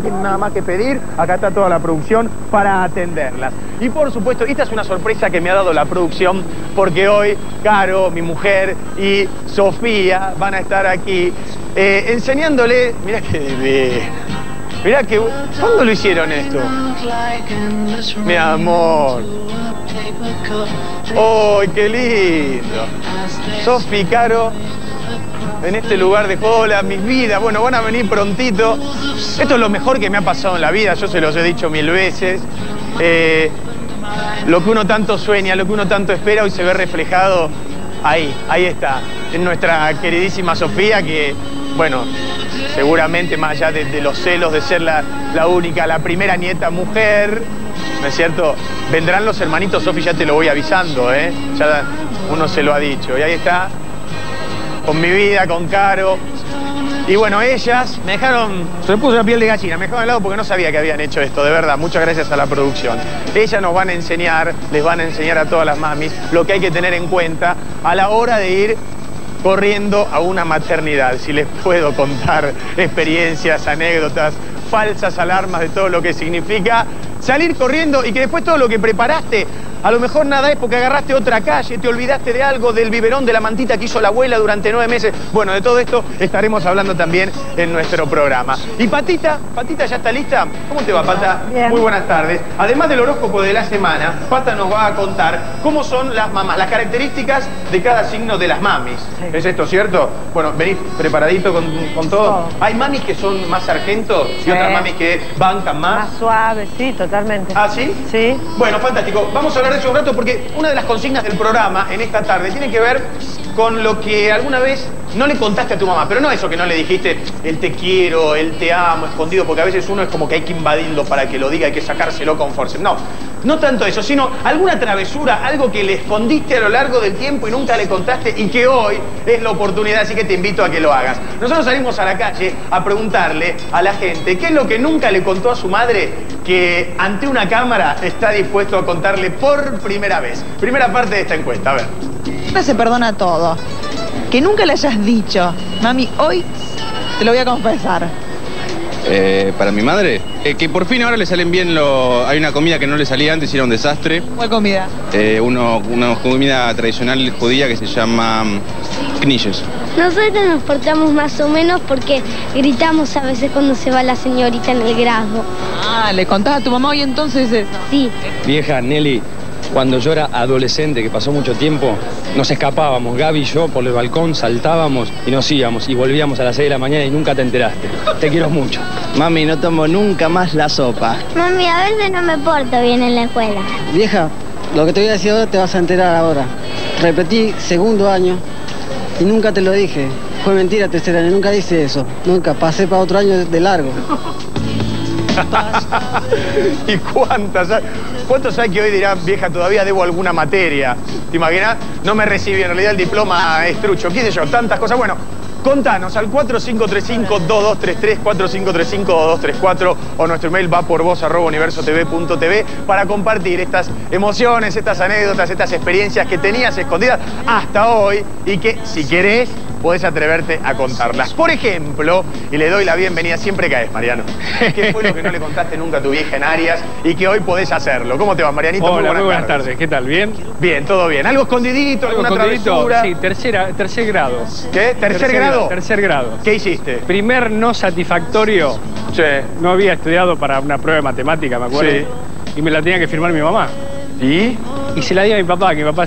tienen nada más que pedir, acá está toda la producción para atenderlas. Y por supuesto, esta es una sorpresa que me ha dado la producción, porque hoy Caro, mi mujer, y Sofía van a estar aquí enseñándole... Mirá que... Mirá que... ¿Cuándo lo hicieron esto? Mi amor. ¡Ay, oh, qué lindo! Sofi, Caro, en este lugar de hola, mis vidas. Bueno, van a venir prontito. Esto es lo mejor que me ha pasado en la vida. Yo se los he dicho mil veces. Lo que uno tanto sueña, lo que uno tanto espera, hoy se ve reflejado ahí. Ahí está. En nuestra queridísima Sofía, que, bueno... Seguramente, más allá de los celos de ser la única, la primera nieta mujer, ¿no es cierto? Vendrán los hermanitos, Sofi, ya te lo voy avisando, ¿eh? Ya uno se lo ha dicho. Y ahí está, con mi vida, con Caro. Y bueno, ellas me dejaron, se me puso la piel de gallina, me dejaron al lado porque no sabía que habían hecho esto, de verdad. Muchas gracias a la producción. Ellas nos van a enseñar, les van a enseñar a todas las mamis lo que hay que tener en cuenta a la hora de ir corriendo a una maternidad. Si les puedo contar experiencias, anécdotas, falsas alarmas de todo lo que significa salir corriendo y que después todo lo que preparaste, a lo mejor nada es porque agarraste otra calle, te olvidaste de algo, del biberón, de la mantita que hizo la abuela durante 9 meses. Bueno, de todo esto estaremos hablando también en nuestro programa. Y Patita, Patita ya está lista. ¿Cómo te va, Pata? Bien. Muy buenas tardes. Además del horóscopo de la semana, Pata nos va a contar cómo son las mamás, las características de cada signo de las mamis. Sí. ¿Es esto cierto? Bueno, venís preparadito con todo. Hay mamis que son más sargentos y otras mamis que bancan más. Más suaves, sí, totalmente. ¿Ah, sí? Sí. Bueno, fantástico. Vamos a hablar un rato porque una de las consignas del programa en esta tarde tiene que ver con lo que alguna vez no le contaste a tu mamá, pero no eso que no le dijiste el te quiero, el te amo, escondido, porque a veces uno es como que hay que invadirlo para que lo diga, hay que sacárselo con force. No, no tanto eso, sino alguna travesura, algo que le escondiste a lo largo del tiempo y nunca le contaste y que hoy es la oportunidad, así que te invito a que lo hagas. Nosotros salimos a la calle a preguntarle a la gente qué es lo que nunca le contó a su madre que ante una cámara está dispuesto a contarle por primera vez. Primera parte de esta encuesta, a ver. Siempre se perdona todo. Que nunca le hayas dicho, mami, hoy te lo voy a confesar. Para mi madre, que por fin ahora le salen bien los... Hay una comida que no le salía antes y era un desastre. ¿Cuál comida? Una comida tradicional judía que se llama knishes. Nosotros nos portamos más o menos porque gritamos a veces cuando se va la señorita en el grado. Ah, ¿le contás a tu mamá hoy entonces eso? Sí. Vieja Nelly, cuando yo era adolescente, que pasó mucho tiempo, nos escapábamos, Gaby y yo, por el balcón, saltábamos y nos íbamos. Y volvíamos a las 6 de la mañana y nunca te enteraste. Te quiero mucho. Mami, no tomo nunca más la sopa. Mami, a veces no me porto bien en la escuela. Vieja, lo que te voy a decir ahora te vas a enterar ahora. Repetí segundo año y nunca te lo dije. Fue mentira, tercer año, nunca hice eso. Nunca, pasé para otro año de largo. ¿Y cuántas? ¿Cuántos hay que hoy dirán, vieja, todavía debo alguna materia? ¿Te imaginas? No me recibí, en realidad el diploma es trucho, qué sé yo, tantas cosas. Bueno, contanos al 4535-2233, 4535-2234 o nuestro email va por vos @universotv.tv para compartir estas emociones, estas anécdotas, estas experiencias que tenías escondidas hasta hoy y que, si querés, podés atreverte a contarlas. Por ejemplo, y le doy la bienvenida, siempre caes, Mariano. ¿Qué fue lo que no le contaste nunca a tu vieja en Arias y que hoy podés hacerlo? ¿Cómo te vas, Marianito? Hola, muy buenas tardes. ¿Qué tal? ¿Bien? Bien, todo bien. ¿Algo escondidito? ¿Alguna travesura? Sí, tercer grado. ¿Qué? ¿Tercer grado? Tercer grado. ¿Qué hiciste? Primer no satisfactorio. Sí. No había estudiado para una prueba de matemática, me acuerdo. Sí. Y me la tenía que firmar mi mamá. ¿Y? Y se la di a mi papá, que mi papá...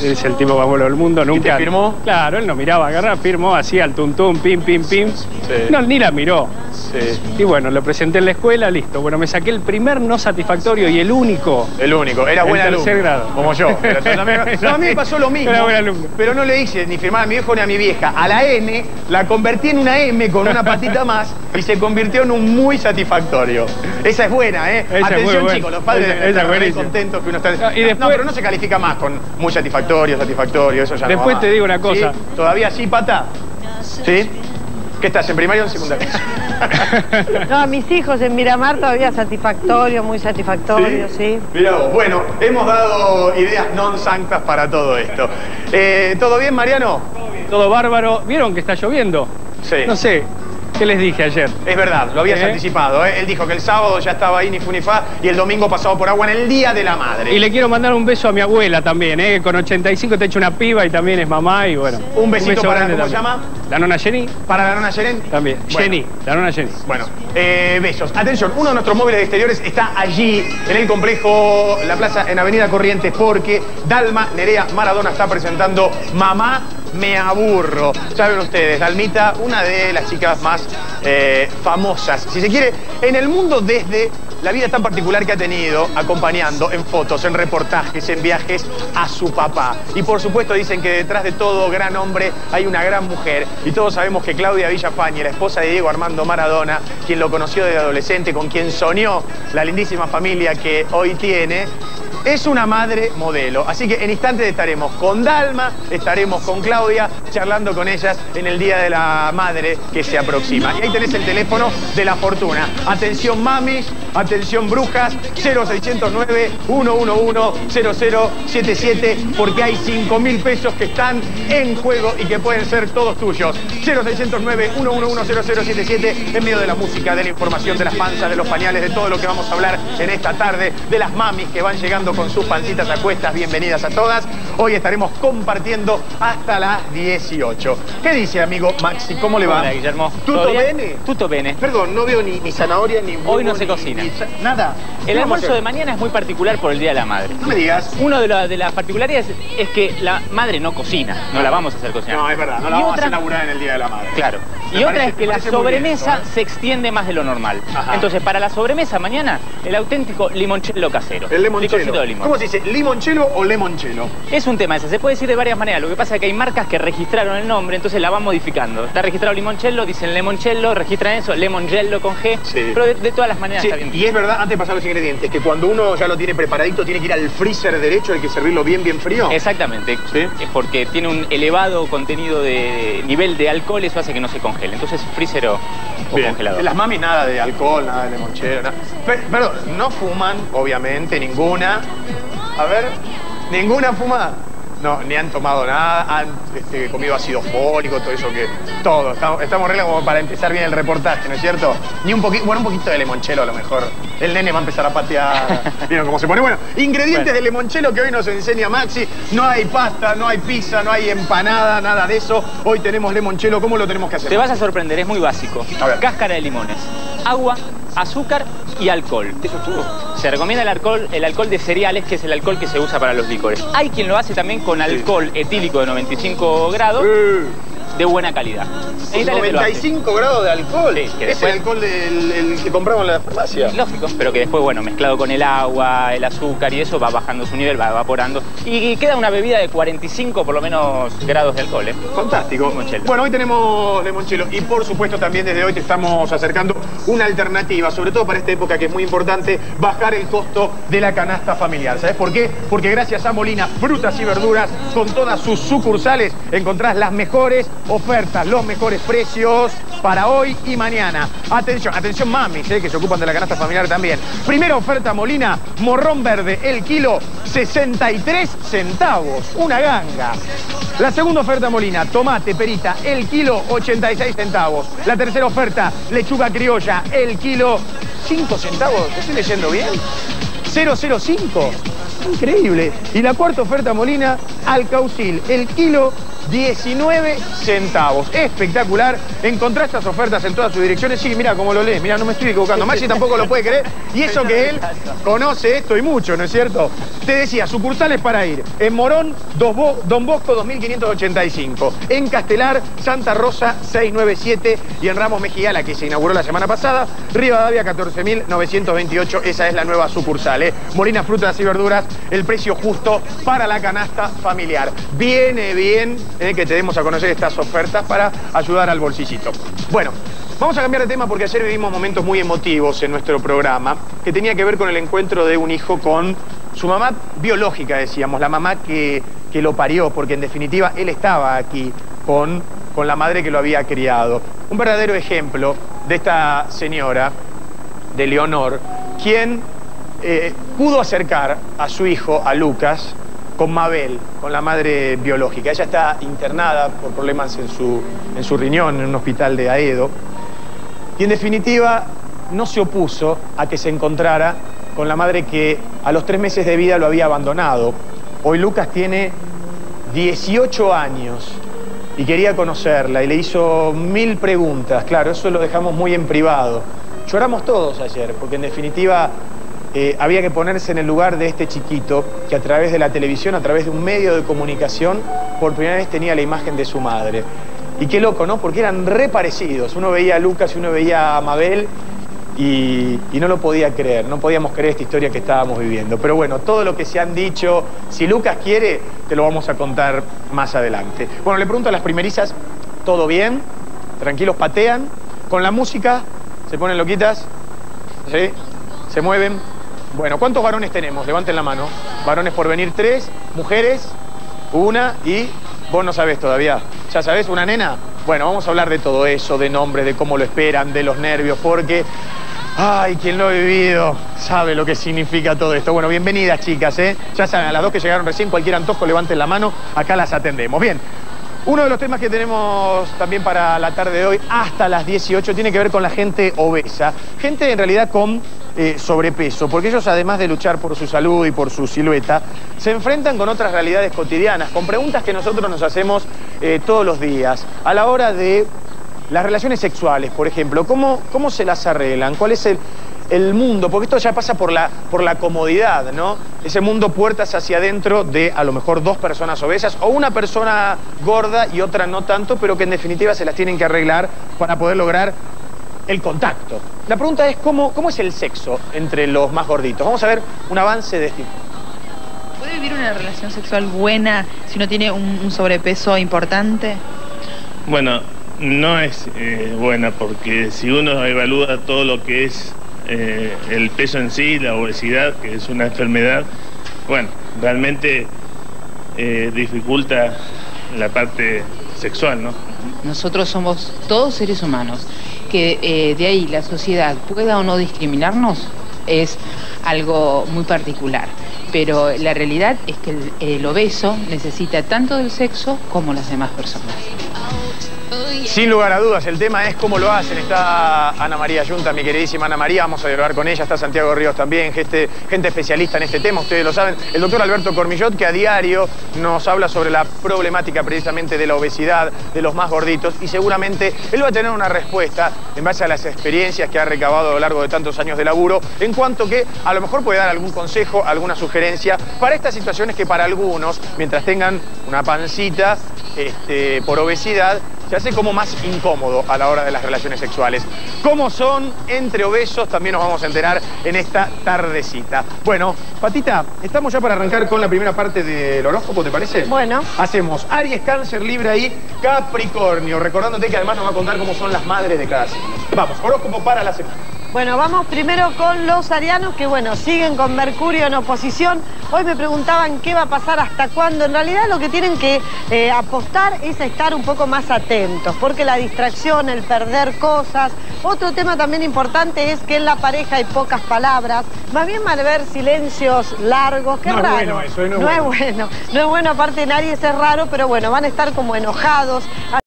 Es el tipo más bueno del mundo, nunca... ¿Y te firmó? Claro, él no miraba, agarraba, firmó así al tuntún, pim, pim, pim. Sí. No, ni la miró. Sí. Y bueno, lo presenté en la escuela, listo. Bueno, me saqué el primer no satisfactorio y el único. El único, era buen alumno. Tercer grado. Como yo. A mí me pasó lo mismo. Era buen alumno. Pero no le hice ni firmar a mi viejo ni a mi vieja. A la N la convertí en una M con una patita más y se convirtió en un muy satisfactorio. Esa es buena, ¿eh? Esa atención, buena. Chicos, los padres deben estar contentos que uno está... No, y después... no, pero no se califica más con... Muy satisfactorio, satisfactorio, eso ya no va. Después te digo una cosa. ¿Sí? ¿Todavía sí, Pata? ¿Sí? ¿Qué estás, en primaria o en secundaria? No, a mis hijos en Miramar todavía satisfactorio, muy satisfactorio, sí. Mirá vos, bueno, hemos dado ideas non sanctas para todo esto. ¿Todo bien, Mariano? Todo bien. Todo bárbaro. ¿Vieron que está lloviendo? Sí. No sé. ¿Qué les dije ayer? Es verdad, lo habías anticipado, ¿eh? Él dijo que el sábado ya estaba ahí ni fu ni fa y el domingo pasado por agua en el Día de la Madre. Y le quiero mandar un beso a mi abuela también, ¿eh? Con 85 te echa una piba y también es mamá y bueno. Un besito para, ¿cómo se llama? La nona Jenny. ¿Para la nona Jenny? También. Bueno. Jenny, la nona Jenny. Bueno, besos. Atención, uno de nuestros móviles de exteriores está allí, en el complejo La Plaza, en Avenida Corrientes, porque Dalma Nerea Maradona está presentando Mamá, me aburro. Saben ustedes, Dalmita, una de las chicas más famosas, si se quiere, en el mundo desde la vida tan particular que ha tenido, acompañando en fotos, en reportajes, en viajes a su papá. Y por supuesto dicen que detrás de todo gran hombre hay una gran mujer. Y todos sabemos que Claudia Villafaña, la esposa de Diego Armando Maradona, quien lo conoció desde adolescente, con quien soñó la lindísima familia que hoy tiene, es una madre modelo. Así que en instantes estaremos con Dalma, estaremos con Claudia, charlando con ellas en el Día de la Madre que se aproxima. Y ahí tenés el teléfono de la fortuna. Atención mamis, atención brujas, 0609-111-0077, porque hay 5.000 pesos que están en juego y que pueden ser todos tuyos. 0609-111-0077, en medio de la música, de la información, de las panzas, de los pañales, de todo lo que vamos a hablar en esta tarde, de las mamis que van llegando con sus pancitas a cuestas. Bienvenidas a todas. Hoy estaremos compartiendo hasta las 18. ¿Qué dice, amigo Maxi? ¿Cómo le va? Hola, Guillermo. ¿Tutto bene? Tutto bene. Perdón, no veo ni zanahoria, ni huevo. Hoy no se cocina. Nada. El almuerzo de mañana es muy particular por el Día de la Madre. No me digas. Una de las particularidades es que la madre no cocina. No la vamos a hacer cocinar. No, es verdad. No la vamos a inaugurar en el Día de la Madre. Claro. Y otra es que la sobremesa se extiende más de lo normal. Entonces, para la sobremesa mañana, el auténtico limoncello casero. El limoncello. ¿Cómo se dice? ¿Limoncello o lemoncello? Es un tema ese, se puede decir de varias maneras. Lo que pasa es que hay marcas que registraron el nombre, entonces la van modificando. Está registrado limoncello, dicen lemoncello, registran eso, lemongello con G. Sí. Pero de todas las maneras, sí, está bien. Y es verdad, antes de pasar los ingredientes, que cuando uno ya lo tiene preparadito, tiene que ir al freezer derecho, hay que servirlo bien, bien frío. Exactamente. ¿Sí? Es porque tiene un elevado contenido de nivel de alcohol, eso hace que no se congele. Entonces, freezer o congelador. Las mamis nada de alcohol, nada de lemoncello, nada. Pero no fuman, obviamente, ninguna. A ver, ninguna fumada. No, ni han tomado nada, han comido ácido fólico, todo eso que... Todo, estamos reglas como para empezar bien el reportaje, ¿no es cierto? Ni un poquito, bueno, un poquito de limoncello a lo mejor. El nene va a empezar a patear, ¿vieron cómo se pone? Bueno, ingredientes de limoncello que hoy nos enseña Maxi. No hay pasta, no hay pizza, no hay empanada, nada de eso. Hoy tenemos limoncello, ¿cómo lo tenemos que hacer? Te vas a sorprender, es muy básico. A ver. Cáscara de limones, agua, azúcar y alcohol. ¿Eso es todo? Se recomienda el alcohol de cereales, que es el alcohol que se usa para los licores. Hay quien lo hace también con alcohol etílico de 95 grados. De buena calidad. 95 grados de alcohol. Sí, que después... Es el alcohol del que compramos en la farmacia. Lógico, pero que después, bueno, mezclado con el agua, el azúcar y eso, va bajando su nivel, va evaporando. Y queda una bebida de 45 por lo menos grados de alcohol. Fantástico. Limoncello. Bueno, hoy tenemos limoncello. Y por supuesto también desde hoy te estamos acercando una alternativa, sobre todo para esta época que es muy importante, bajar el costo de la canasta familiar. ¿Sabes por qué? Porque gracias a Molina, frutas y verduras, con todas sus sucursales, encontrás las mejores ofertas, los mejores precios para hoy y mañana. Atención, atención mamis, que se ocupan de la canasta familiar también. Primera oferta Molina, morrón verde, el kilo, 63 centavos, una ganga. La segunda oferta Molina, tomate, perita, el kilo, 86 centavos. La tercera oferta, lechuga criolla, el kilo, 5 centavos. ¿Estoy leyendo bien? 0,05. Increíble. Y la cuarta oferta Molina, alcaucil, el kilo, 19 centavos. Espectacular. Encontrá estas ofertas en todas sus direcciones. Sí, mira cómo lo lees. Mira, no me estoy equivocando. Maggi tampoco lo puede creer. Y eso que él conoce esto y mucho, ¿no es cierto? Te decía, sucursales para ir. En Morón, Don Bosco, 2585. En Castelar, Santa Rosa, 697. Y en Ramos Mejía, la que se inauguró la semana pasada, Rivadavia, 14.928. Esa es la nueva sucursal, ¿eh? Molina Frutas y Verduras, el precio justo para la canasta familiar. Viene bien que te demos a conocer estas ofertas para ayudar al bolsillito. Bueno, vamos a cambiar de tema porque ayer vivimos momentos muy emotivos en nuestro programa que tenía que ver con el encuentro de un hijo con su mamá biológica, decíamos, la mamá que lo parió, porque en definitiva él estaba aquí con la madre que lo había criado. Un verdadero ejemplo de esta señora, de Leonor, quien pudo acercar a su hijo, a Lucas, con Mabel, con la madre biológica. Ella está internada por problemas en su riñón, en un hospital de Aedo. Y en definitiva, no se opuso a que se encontrara con la madre que a los 3 meses de vida lo había abandonado. Hoy Lucas tiene 18 años y quería conocerla y le hizo 1000 preguntas. Claro, eso lo dejamos muy en privado. Lloramos todos ayer porque en definitiva había que ponerse en el lugar de este chiquito que a través de la televisión, a través de un medio de comunicación, por primera vez tenía la imagen de su madre. Y qué loco, ¿no? Porque eran re parecidos. Uno veía a Lucas y uno veía a Mabel y no lo podía creer. No podíamos creer esta historia que estábamos viviendo. Pero bueno, todo lo que se han dicho, si Lucas quiere, te lo vamos a contar más adelante. Bueno, le pregunto a las primerizas, ¿todo bien? ¿Tranquilos? ¿Patean? ¿Con la música? ¿Se ponen loquitas? ¿Sí? ¿Se mueven? Bueno, ¿cuántos varones tenemos? Levanten la mano. Varones por venir 3, mujeres 1 y... Vos no sabés todavía. ¿Ya sabés? ¿Una nena? Bueno, vamos a hablar de todo eso, de nombres, de cómo lo esperan, de los nervios, porque... ¡Ay, quien lo ha vivido! Sabe lo que significa todo esto. Bueno, bienvenidas, chicas, ¿eh? Ya saben, a las 2 que llegaron recién, cualquier antojo, levanten la mano. Acá las atendemos. Bien. Uno de los temas que tenemos también para la tarde de hoy, hasta las 18, tiene que ver con la gente obesa. Gente, en realidad, con sobrepeso, porque ellos, además de luchar por su salud y por su silueta, se enfrentan con otras realidades cotidianas, con preguntas que nosotros nos hacemos todos los días. A la hora de las relaciones sexuales, por ejemplo, ¿cómo se las arreglan? ¿Cuál es el mundo? Porque esto ya pasa por la comodidad, ¿no? Ese mundo puertas hacia adentro de, a lo mejor, 2 personas obesas, o una persona gorda y otra no tanto, pero que en definitiva se las tienen que arreglar para poder lograr el contacto. La pregunta es, ¿cómo es el sexo entre los más gorditos? Vamos a ver un avance de este tipo. ¿Puede vivir una relación sexual buena si uno tiene un sobrepeso importante? Bueno, no es buena, porque si uno evalúa todo lo que es el peso en sí, la obesidad, que es una enfermedad, bueno, realmente dificulta la parte sexual, ¿no? Nosotros somos todos seres humanos. Que de ahí la sociedad pueda o no discriminarnos es algo muy particular. Pero la realidad es que el obeso necesita tanto del sexo como las demás personas. Sin lugar a dudas, el tema es cómo lo hacen. Está Ana María Ayunta, mi queridísima Ana María, vamos a dialogar con ella. Está Santiago Ríos también, gente especialista en este tema, ustedes lo saben. El doctor Alberto Cormillot, que a diario nos habla sobre la problemática precisamente de la obesidad, de los más gorditos, y seguramente él va a tener una respuesta en base a las experiencias que ha recabado a lo largo de tantos años de laburo, en cuanto que a lo mejor puede dar algún consejo, alguna sugerencia para estas situaciones que para algunos, mientras tengan una pancita por obesidad, se hace como más incómodo a la hora de las relaciones sexuales. ¿Cómo son entre obesos? También nos vamos a enterar en esta tardecita. Bueno, Patita, estamos ya para arrancar con la primera parte del horóscopo, ¿te parece? Bueno. Hacemos Aries, Cáncer, Libra y Capricornio, recordándote que además nos va a contar cómo son las madres de cada signo. Vamos, horóscopo para la semana. Bueno, vamos primero con los arianos, que bueno, siguen con Mercurio en oposición. Hoy me preguntaban qué va a pasar, hasta cuándo. En realidad lo que tienen que apostar es a estar un poco más atentos, porque la distracción, el perder cosas. Otro tema también importante es que en la pareja hay pocas palabras. Más bien mal ver silencios largos, qué raro. No es bueno eso, no es bueno. No es bueno, aparte en Aries es raro, pero bueno, van a estar como enojados.